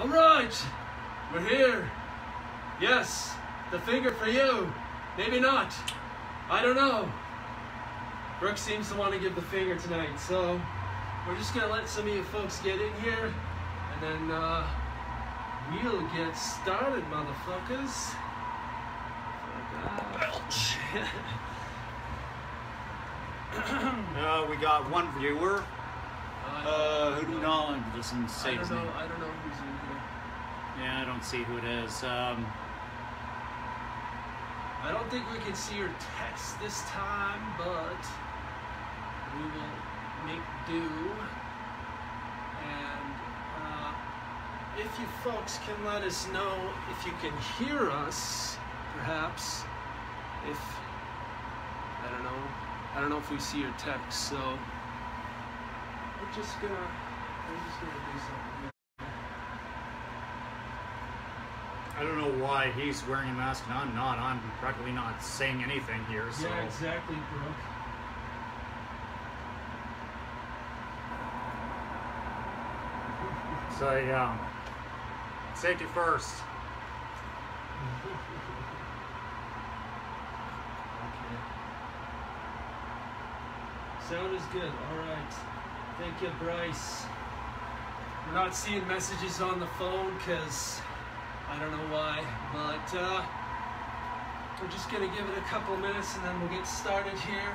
All right, we're here. Yes, the finger for you. Maybe not. I don't know. Brooke seems to want to give the finger tonight, so we're just gonna let some of you folks get in here, and then we'll get started, motherfuckers. Ouch. We got one viewer. Who do we not like? This one saves me. I don't know who's in here. Yeah, I don't see who it is. I don't think we can see your text this time, but we will make do. And if you folks can let us know if you can hear us, perhaps. If I don't know if we see your text, so we're just gonna do something. I don't know why he's wearing a mask and I'm not. I'm practically not saying anything here, so. Yeah, exactly, Brooke. So, yeah. Safety first. Okay. Sound is good. All right. Thank you, Bryce. We're not seeing messages on the phone because I don't know why, but we're just gonna give it a couple minutes and then we'll get started here.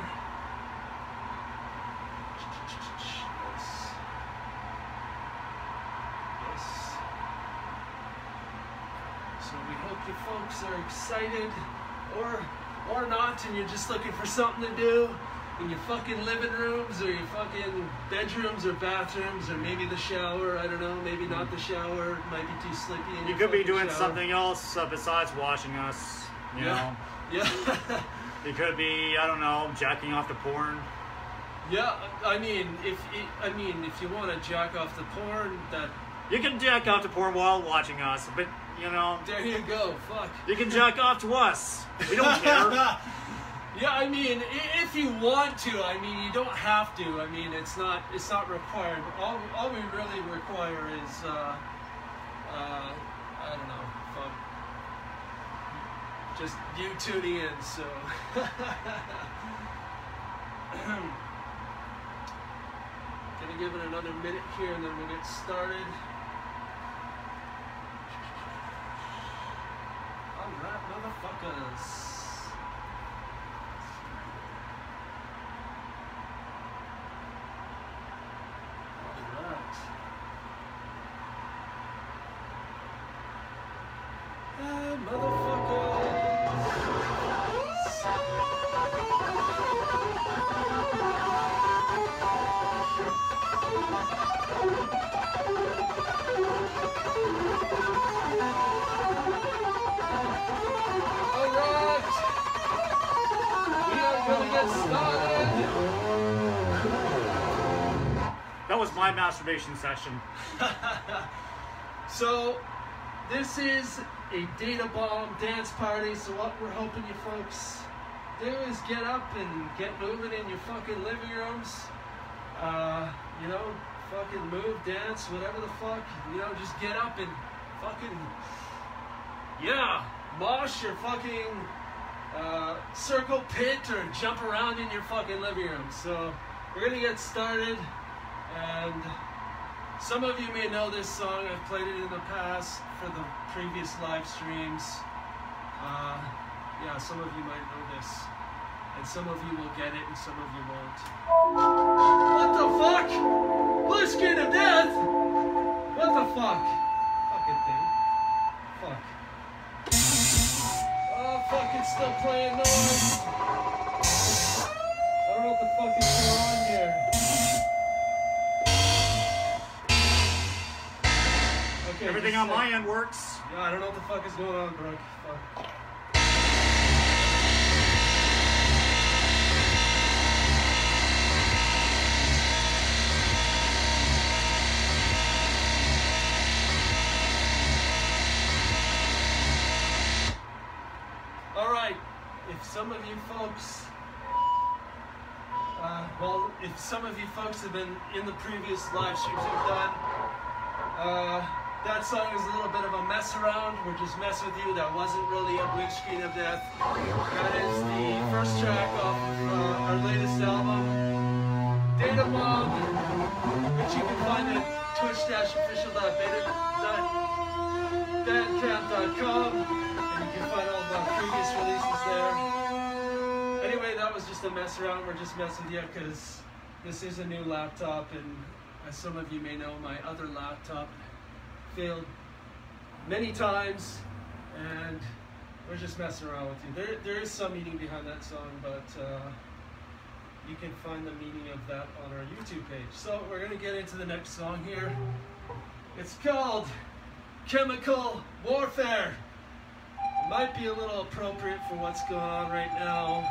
Yes. Yes. So we hope you folks are excited, or not, and you're just looking for something to do in your fucking living rooms or your fucking bedrooms or bathrooms or maybe the shower. I don't know, maybe not the shower. It might be too sleepy. You could be doing something else besides watching us, you know. Yeah. You could be, I don't know, jacking off to porn. Yeah, I mean if you want to jack off to porn, that you can jack off to porn while watching us, but you know, there you go. Fuck, you can jack off to us, we don't care. Yeah, I mean, if you want to, I mean, you don't have to. I mean, it's not required. All we really require is, I don't know, fun. Just you tuning in, so. Gonna give it another minute here, and then we'll get started. All right, motherfuckers. My masturbation session. So this is a Databomb dance party, so what we're hoping you folks do is get up and get moving in your fucking living rooms. You know, fucking move, dance, whatever the fuck, you know, just get up and fucking, yeah, mosh your fucking circle pit or jump around in your fucking living room. So we're gonna get started. And some of you may know this song. I've played it in the past for the previous live streams. Yeah, some of you might know this. And some of you will get it and some of you won't. What the fuck? Bliskin of death? What the fuck? Fucking thing. Fuck. Oh, fuck, it's still playing noise. I don't know what the fuck is going on here. Okay, everything on my end works. Yeah, I don't know what the fuck is going on, Brooke. Fuck. Alright, if some of you folks... well, if some of you folks have been in the previous live streams we've done, That song is a little bit of a mess around. We're just messing with you. That wasn't really a bleach screen of death. That is the first track of our latest album, Databomb, which you can find at twitch-official.bandcamp.com, and you can find all the previous releases there. Anyway, that was just a mess around. We're just messing with you because this is a new laptop, and as some of you may know, my other laptop failed many times, and we're just messing around with you. There is some meaning behind that song, but you can find the meaning of that on our YouTube page. So we're going to get into the next song here. It's called Chemical Warfare. It might be a little appropriate for what's going on right now.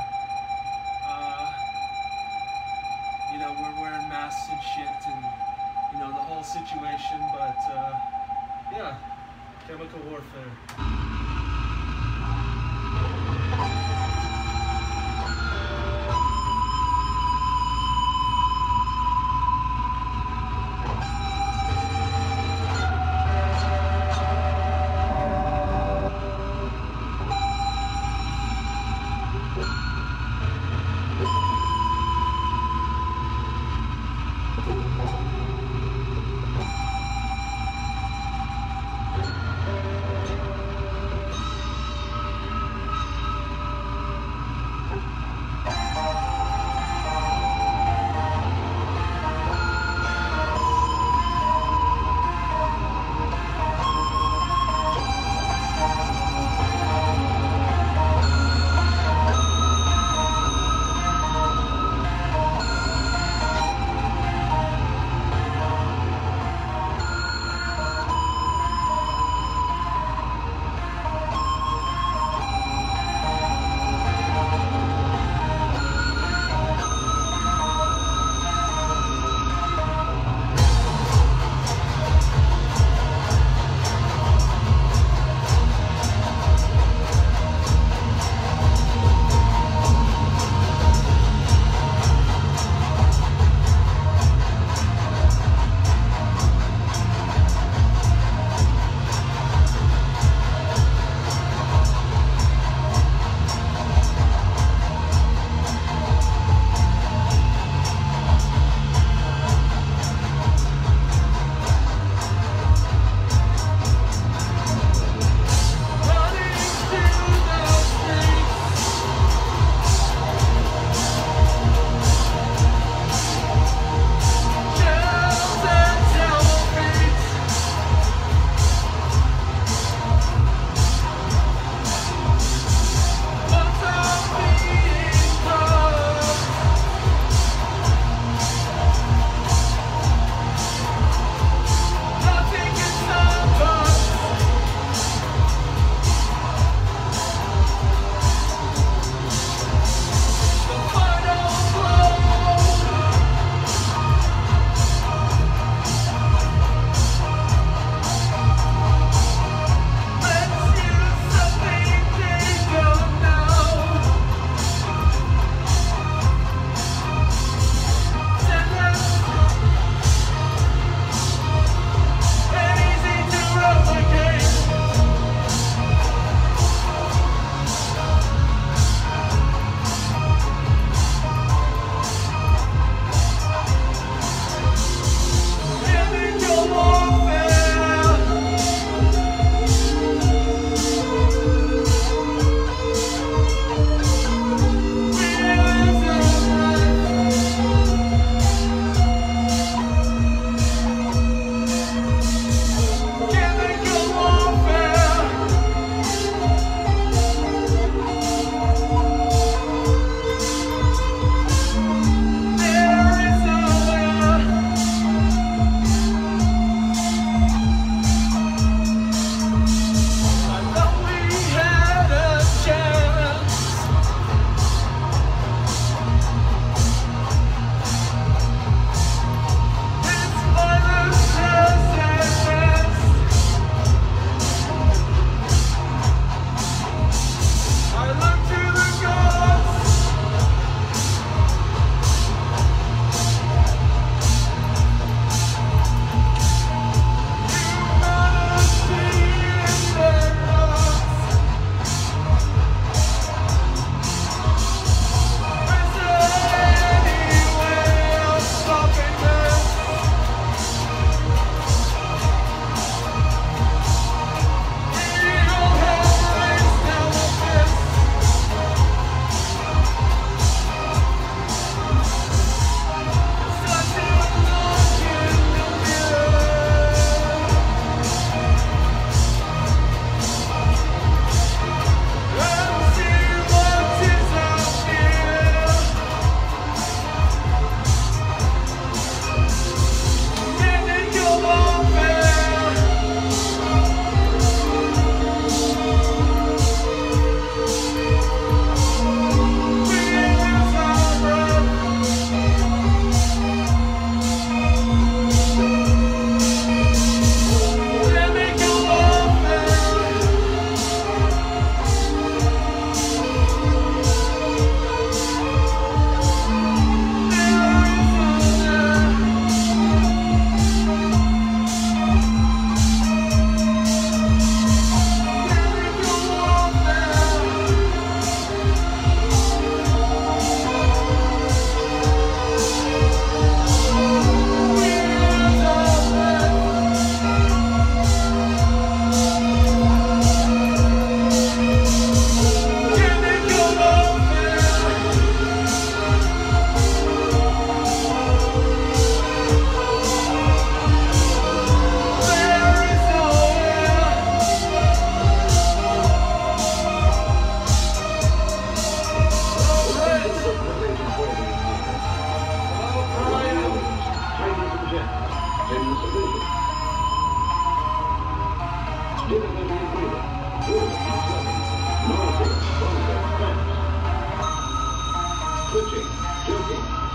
You know, we're wearing masks and shit, and you know, the whole situation, but yeah, Chemical Warfare.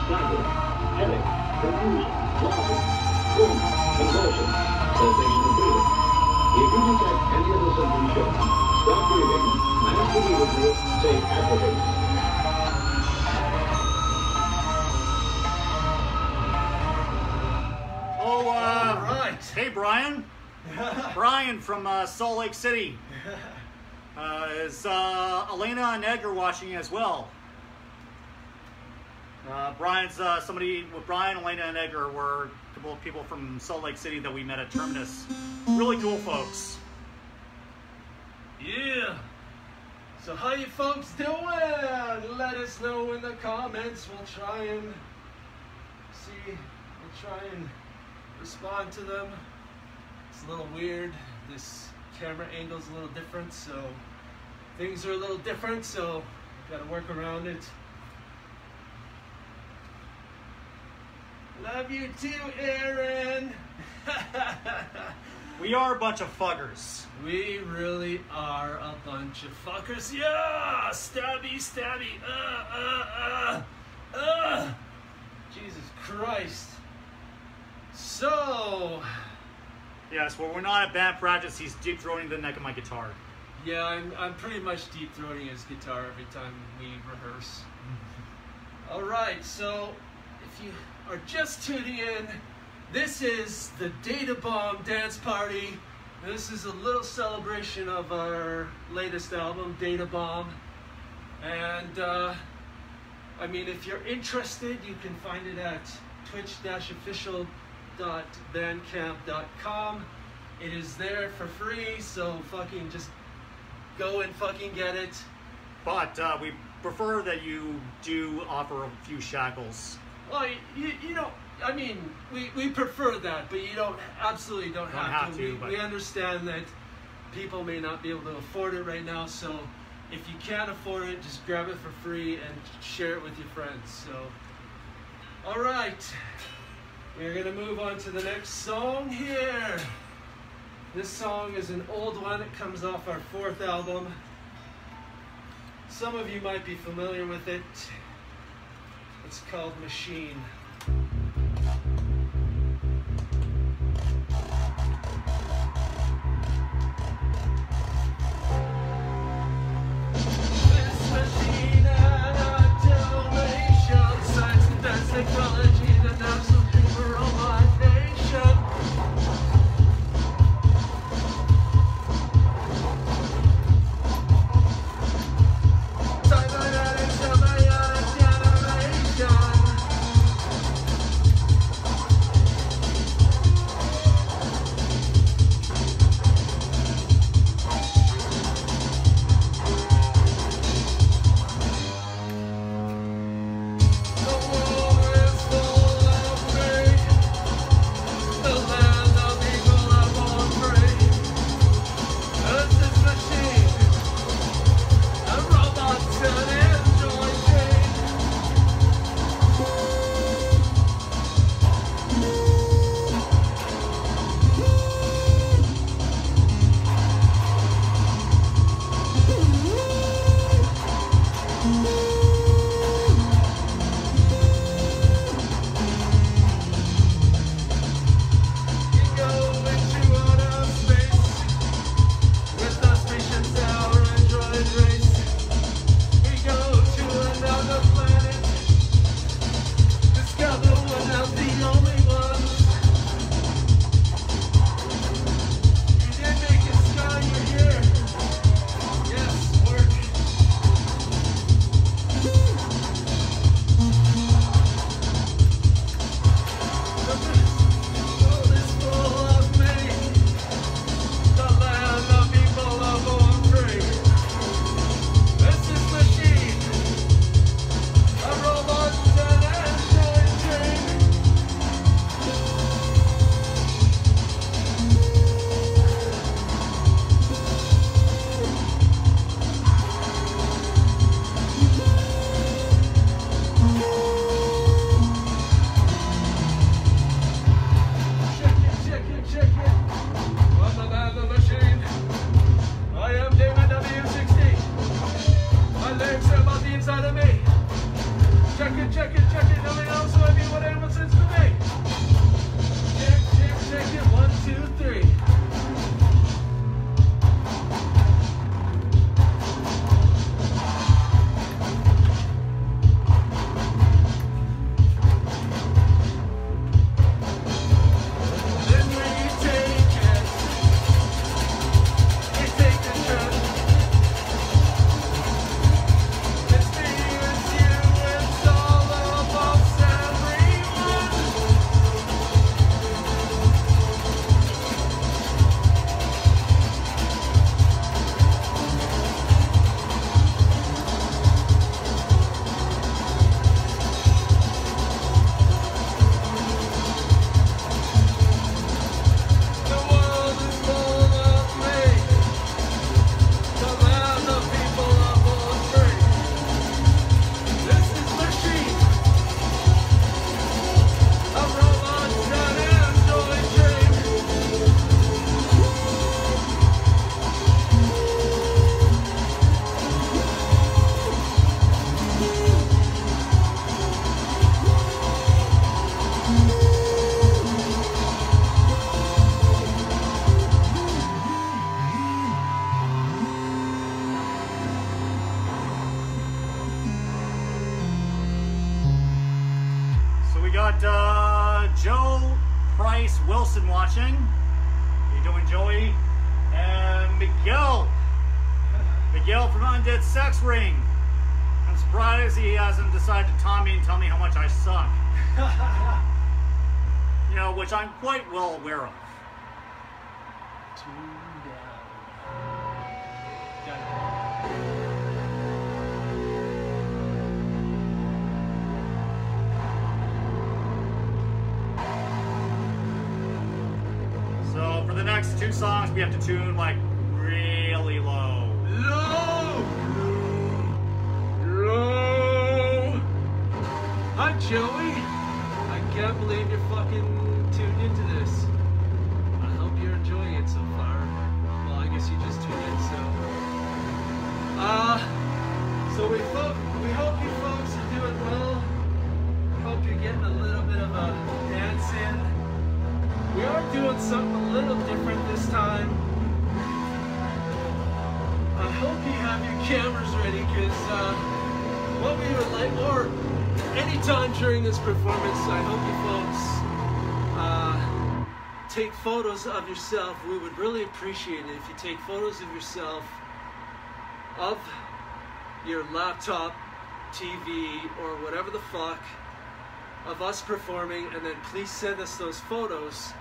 Oh, all right. Hey, Brian. Brian from Salt Lake City. Is Elena and Edgar watching as well? Brian's somebody with Brian, Elena, and Edgar were a couple of people from Salt Lake City that we met at Terminus. Really cool folks. Yeah. So how you folks doing? Let us know in the comments. We'll try and see. We'll try and respond to them. It's a little weird. This camera angle's a little different, so things are a little different. So gotta work around it. Love you too, Aaron. We are a bunch of fuckers. We really are a bunch of fuckers. Yeah! Stabby, stabby. Jesus Christ. So. Yes, well, we're not at bad practice. He's deep throating the neck of my guitar. Yeah, I'm pretty much deep throating his guitar every time we rehearse. All right, so if you are just tuning in, this is the Databomb dance party. This is a little celebration of our latest album, Databomb. And I mean, if you're interested, you can find it at twitch-official.bandcamp.com. It is there for free, so fucking just go and fucking get it. But we prefer that you do offer a few shackles. Well, you know, I mean, we prefer that, but you don't absolutely don't have to. We understand that people may not be able to afford it right now, so if you can't afford it, just grab it for free and share it with your friends. So, all right, we're gonna move on to the next song here. This song is an old one. It comes off our 4th album. Some of you might be familiar with it. It's called Machine. got Joe Price Wilson watching. How you doing, Joey? And Miguel. Miguel from Undead Sex Ring. I'm surprised he hasn't decided to taunt me and tell me how much I suck. You know, which I'm quite well aware of. Two down. Done. So for the next two songs, we have to tune like really low. Low. Hi, Joey. I can't believe you're fucking tuned into this. I hope you're enjoying it so far. Well, I guess you just tuned in, so. So we hope you folks are doing well. Hope you're getting a little bit of a dance in. We are doing something a little different this time. I hope you have your cameras ready, because what we would like, or any time during this performance, I hope you folks take photos of yourself. We would really appreciate it if you take photos of yourself, of your laptop, TV, or whatever the fuck, of us performing, and then please send us those photos.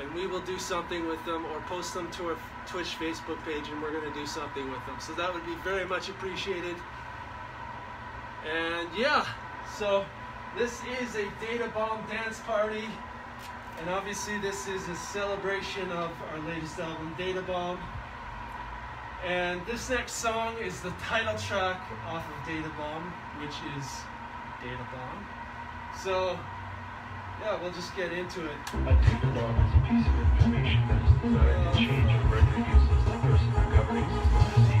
And we will do something with them, or post them to our Twitch Facebook page, and we're going to do something with them. So that would be very much appreciated. And yeah, so this is a Databomb dance party. And obviously this is a celebration of our latest album, Databomb. And this next song is the title track off of Databomb, which is Databomb. So yeah, we'll just get into it. A databomb is a piece of information that is designed to change or render useless the person recovering system receiving it.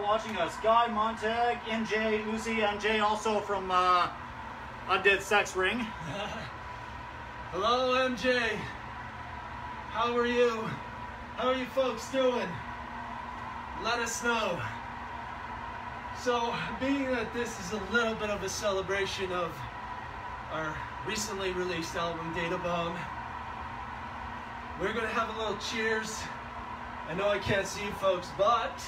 watching us. Guy, Montag, MJ, Lucy, MJ, also from Undead Sex Ring. Hello, MJ. How are you? How are you folks doing? Let us know. So, being that this is a little bit of a celebration of our recently released album, Databomb, we're gonna have a little cheers. I know I can't see you folks, but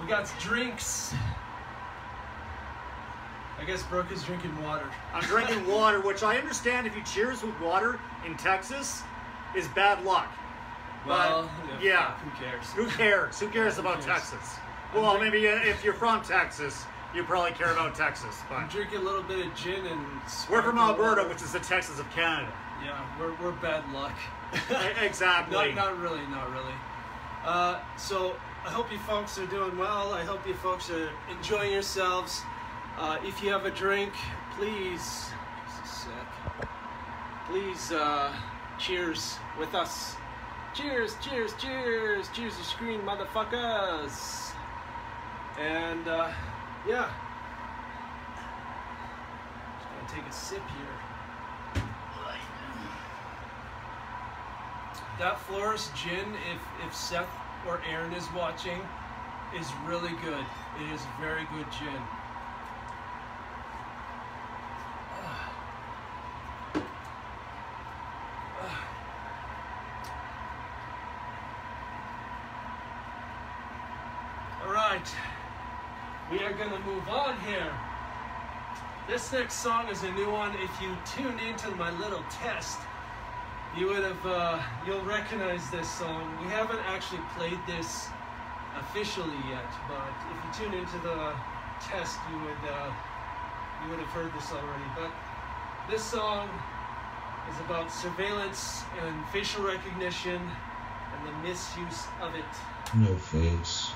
we got drinks. I guess Brooke is drinking water. I'm drinking water, which I understand if you cheers with water in Texas is bad luck. Well, but, yeah. Who cares? Who cares? Who cares about Texas? Well, maybe if you're from Texas, you probably care about Texas. But I'm drinking a little bit of gin and... We're from Alberta, water, which is the Texas of Canada. Yeah, we're bad luck. Exactly. Not really. So I hope you folks are doing well. I hope you folks are enjoying yourselves. If you have a drink, please... Just a sec. Please, cheers with us. Cheers, cheers, cheers. Cheers to screen, motherfuckers. And, yeah. Just gonna take a sip here. That Florist gin, if Seth or Aaron is watching, is really good. It is very good gin. We are going to move on here. This next song is a new one. If you tuned into my little test, you would have, you'll recognize this song. We haven't actually played this officially yet, but if you tune into the test, you would have heard this already. But this song is about surveillance and facial recognition and the misuse of it. No face.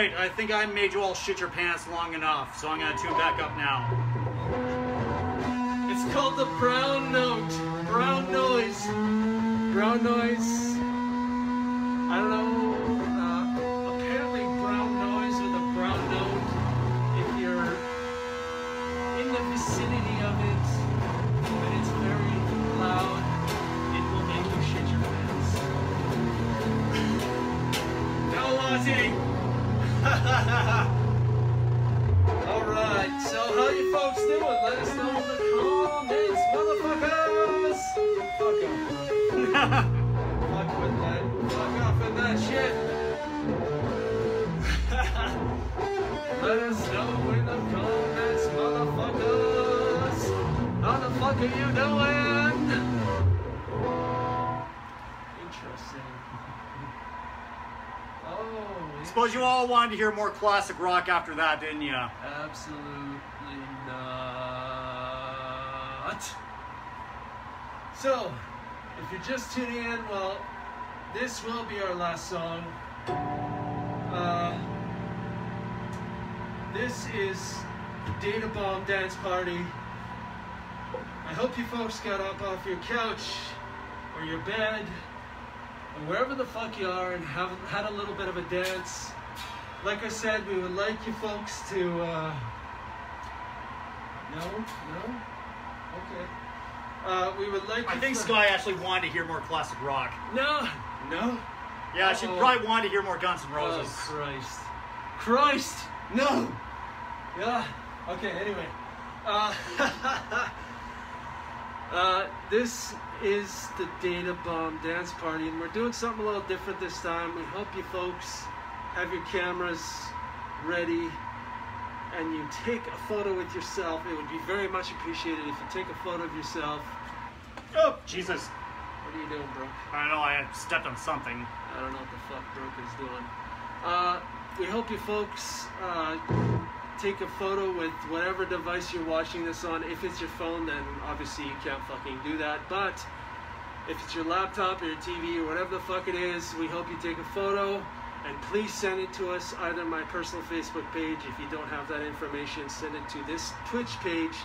Alright, I think I made you all shit your pants long enough, so I'm gonna tune back up now. It's called the brown note. Brown noise. Brown noise. I don't know. Apparently brown noise with a brown note, if you're in the vicinity of it, but it's very loud, it will make you shit your pants. No, Ozzy! Alright, so how you folks doing? Let us know in the comments, motherfuckers! Fuck off. Fuck with that. Fuck off with that shit. Let us know in the comments, motherfuckers! How the fuck are you doing? Interesting. Oh. I suppose you all wanted to hear more classic rock after that, didn't you? Absolutely not. So, if you're just tuning in, well, this will be our last song. This is Databomb Dance Party. I hope you folks got up off your couch or your bed, wherever the fuck you are, and have had a little bit of a dance. Like I said, we would like you folks to we would like. I think Sky actually wanted to hear more classic rock. No. Yeah, she probably wanted to hear more Guns N' Roses. Oh, Christ, no. Yeah. Okay. Anyway, this is the Databomb Dance Party, and we're doing something a little different this time. We hope you folks have your cameras ready and you take a photo with yourself. It would be very much appreciated if you take a photo of yourself. Oh, Jesus. What are you doing, Brooke? I don't know, I stepped on something. I don't know what the fuck Brooke is doing. We hope you folks take a photo with whatever device you're watching this on. If it's your phone, then obviously you can't fucking do that, but if it's your laptop or your TV or whatever the fuck it is, we hope you take a photo and please send it to us, either my personal Facebook page, if you don't have that information, send it to this Twitch page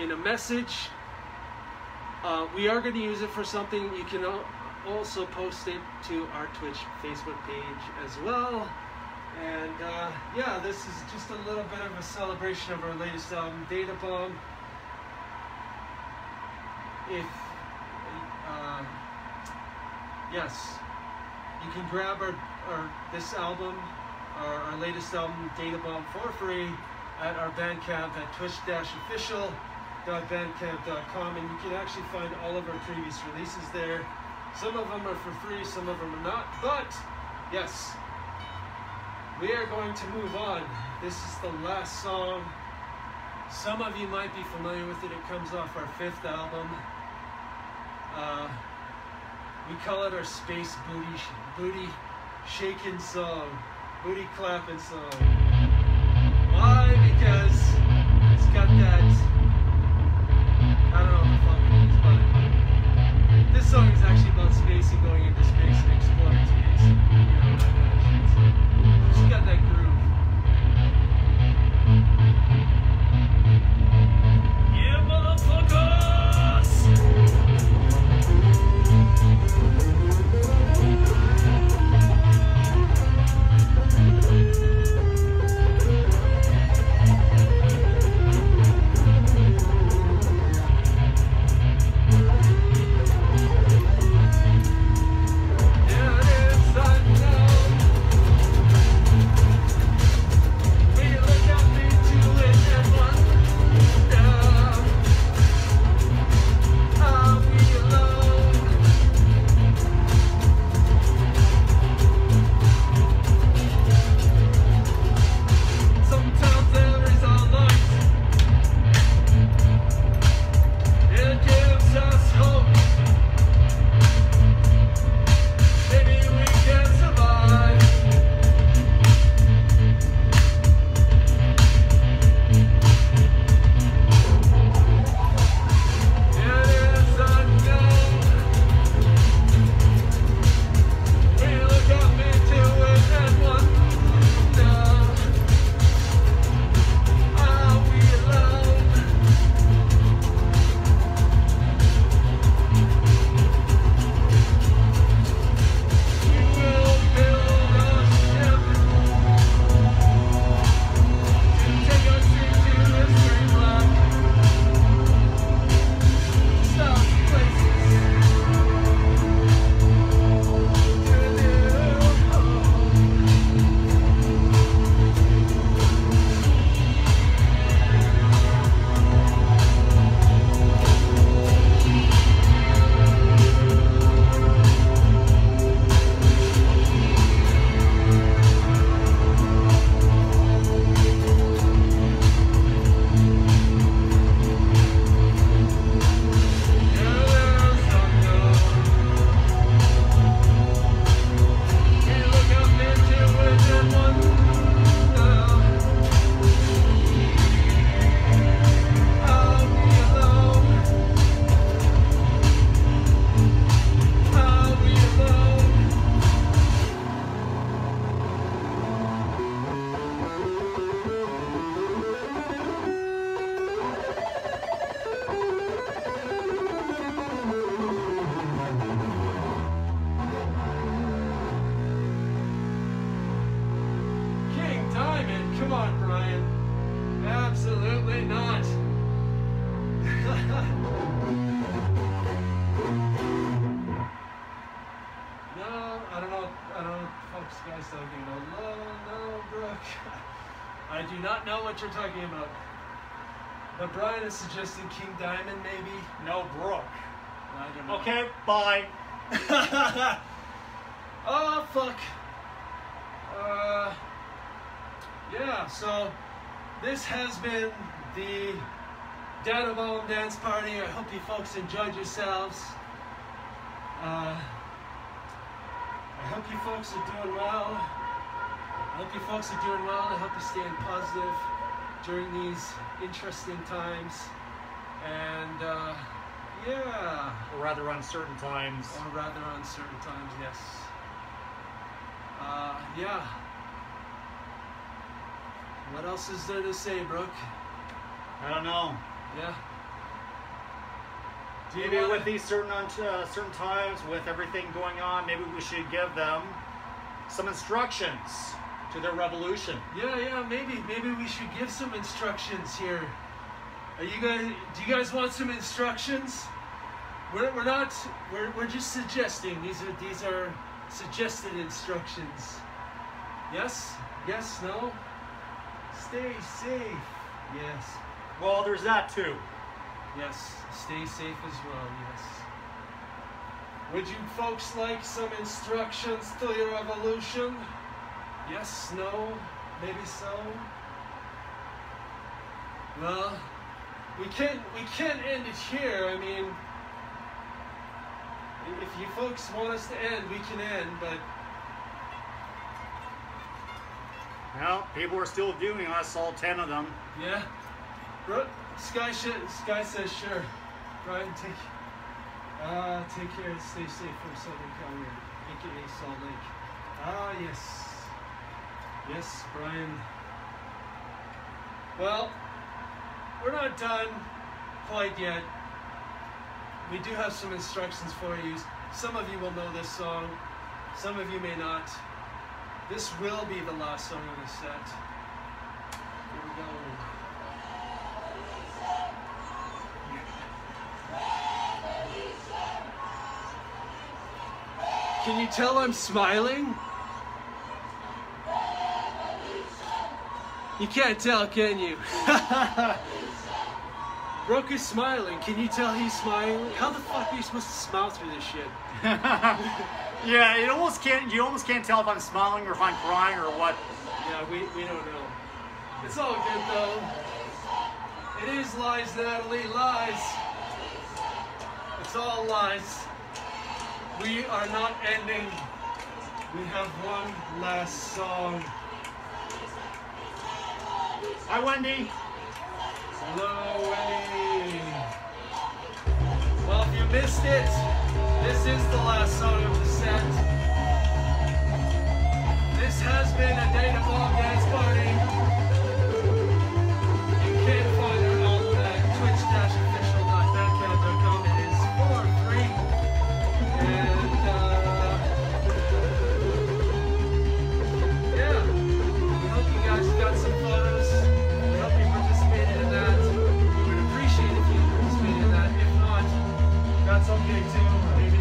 in a message. We are going to use it for something. You can also post it to our Twitch Facebook page as well. And yeah, this is just a little bit of a celebration of our latest album, Databomb. Yes, you can grab our latest album, Databomb, for free at our Bandcamp at twitch-official.bandcamp.com, and you can actually find all of our previous releases there. Some of them are for free, some of them are not, but yes, we are going to move on. This is the last song. Some of you might be familiar with it. It comes off our 5th album. We call it our space booty shaking song, booty clapping song. Why? Because it's got that, I don't know what the fuck it is, but this song is actually about space and going into space and exploring space. You know what I mean? She's got that groove. Yeah, motherfuckers! Yeah, it is that do not know what you're talking about. But Brian is suggesting King Diamond, maybe? No, Brooke. I don't know. Okay, bye. Oh, fuck. Yeah, so this has been the Databomb dance party. I hope you folks enjoyed yourselves. I hope you folks are doing well. I hope you folks are doing well. I hope you're staying positive during these interesting times. And, yeah. Or rather uncertain times. Or rather uncertain times, yes. Yeah. What else is there to say, Brooke? I don't know. Yeah. Maybe with these certain times, with everything going on, maybe we should give them some instructions to their revolution. Yeah, yeah, maybe. Maybe we should give some instructions here. Are you guys? Do you guys want some instructions? We're not. We're just suggesting. These are suggested instructions. Yes. Yes. No. Stay safe. Yes. Well, there's that too. Yes, stay safe as well, yes. Would you folks like some instructions to your evolution? Yes, no, maybe so. Well, we can't end it here. I mean, if you folks want us to end, we can end, but... Well, people are still viewing us, all 10 of them. Yeah. Sky says sure. Brian, take care and stay safe from Southern California, aka Salt Lake. Ah, yes. Yes, Brian. Well, we're not done quite yet. We do have some instructions for you. Some of you will know this song. Some of you may not. This will be the last song of the set. Here we go. Can you tell I'm smiling? You can't tell, can you? Brooke is smiling. Can you tell he's smiling? How the fuck are you supposed to smile through this shit? Yeah, you almost can't tell if I'm smiling or if I'm crying or what. Yeah, we don't know. It's all good though. It is lies, Natalie, lies. It's all lies. We are not ending. We have one last song. Hi, Wendy. Hello, Wendy. Well, if you missed it, this is the last song of the set. This has been a Databomb dance party. You can find it on twitch.official.bandcamp.com. It is for free. That's okay too.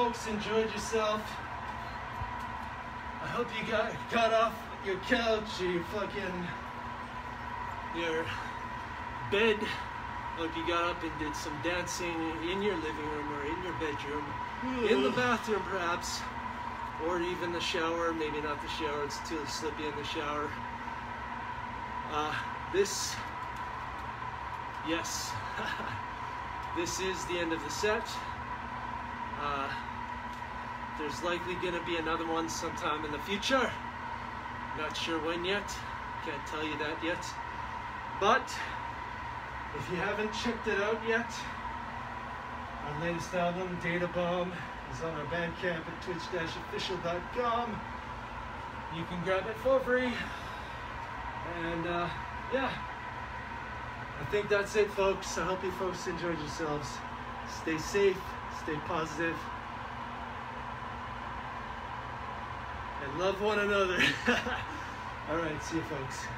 folks enjoyed yourself. I hope you got off your couch, your bed. I hope you got up and did some dancing in your living room or in your bedroom, in the bathroom perhaps, or even the shower. Maybe not the shower, it's too slippy in the shower. Yes, this is the end of the set. There's likely gonna be another one sometime in the future. Not sure when yet, can't tell you that yet. But if you haven't checked it out yet, our latest album, Databomb, is on our Bandcamp at twitch-official.com. You can grab it for free. And yeah, I think that's it, folks. I hope you folks enjoyed yourselves. Stay safe, stay positive, and love one another. All right, see you, folks.